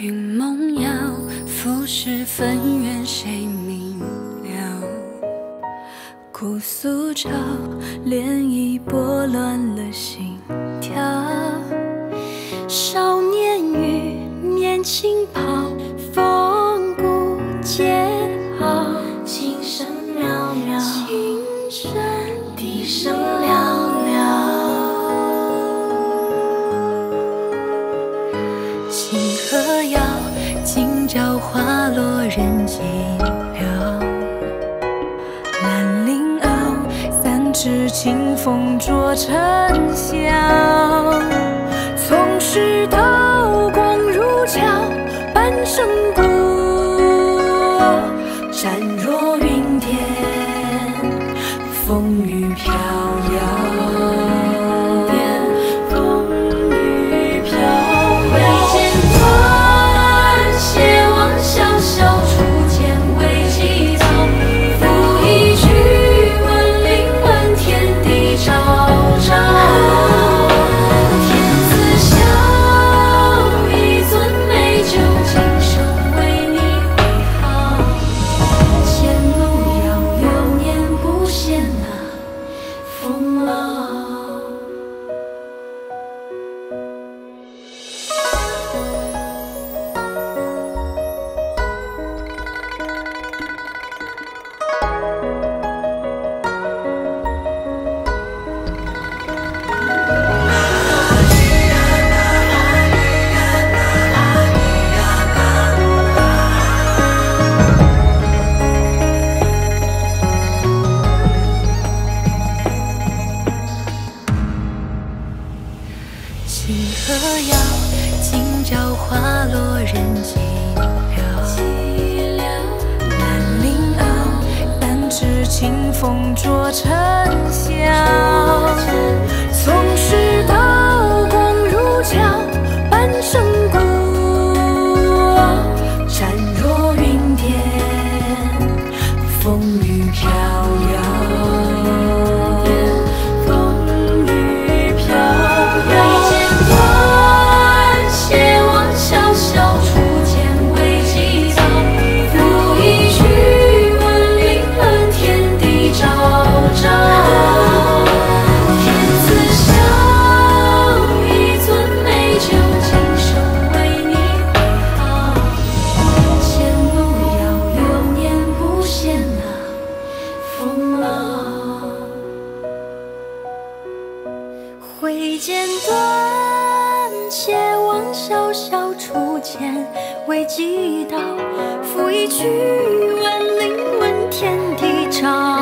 云梦摇，浮世纷缘谁明了？姑苏潮，涟漪拨乱了心跳。少年与年轻跑，风骨桀骜。琴声袅袅，琴声笛声嘹。 星河遥，今朝花落人寂寥。兰陵坳，三尺清风浊尘嚣。从石头光入鞘，半生孤傲。展若云天，风雨飘摇。 星河遥，今朝花落人寂寥。兰陵坳，三尺清风浊尘嚣。从石头光入鞘，半生孤傲。展若云天，风雨飘摇。 挥剑断且望潇潇初见未及到，抚一曲万灵问天地潮。